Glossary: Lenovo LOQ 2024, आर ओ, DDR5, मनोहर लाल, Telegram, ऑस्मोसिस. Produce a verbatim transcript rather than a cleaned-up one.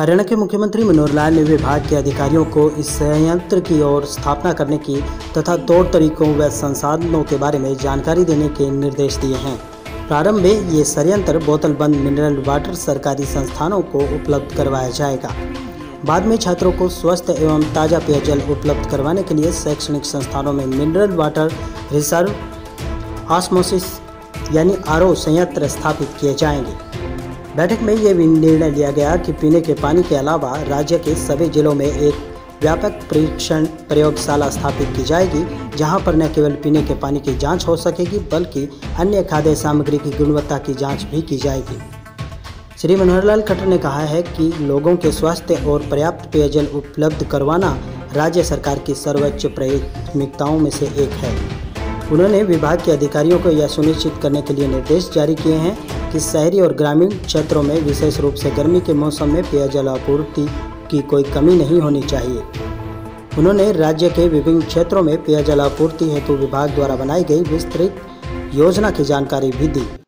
हरियाणा के मुख्यमंत्री मनोहर लाल ने विभाग के अधिकारियों को इस संयंत्र की ओर स्थापना करने की तथा तौर तरीकों व संसाधनों के बारे में जानकारी देने के निर्देश दिए हैं। प्रारंभ में ये संयंत्र बोतलबंद मिनरल वाटर सरकारी संस्थानों को उपलब्ध करवाया जाएगा। बाद में छात्रों को स्वस्थ एवं ताज़ा पेयजल उपलब्ध करवाने के लिए शैक्षणिक संस्थानों में मिनरल वाटर रिजर्व ऑस्मोसिस यानी आर ओ संयंत्र स्थापित किए जाएंगे। बैठक में ये भी निर्णय लिया गया कि पीने के पानी के अलावा राज्य के सभी जिलों में एक व्यापक परीक्षण प्रयोगशाला स्थापित की जाएगी, जहां पर न केवल पीने के पानी की जांच हो सकेगी बल्कि अन्य खाद्य सामग्री की गुणवत्ता की जांच भी की जाएगी। श्री मनोहर लाल खट्टर ने कहा है कि लोगों के स्वास्थ्य और पर्याप्त पेयजल उपलब्ध करवाना राज्य सरकार की सर्वोच्च प्राथमिकताओं में से एक है। उन्होंने विभाग के अधिकारियों को यह सुनिश्चित करने के लिए निर्देश जारी किए हैं कि शहरी और ग्रामीण क्षेत्रों में विशेष रूप से गर्मी के मौसम में पेयजल आपूर्ति की कोई कमी नहीं होनी चाहिए। उन्होंने राज्य के विभिन्न क्षेत्रों में पेयजल आपूर्ति हेतु विभाग द्वारा बनाई गई विस्तृत योजना की जानकारी भी दी।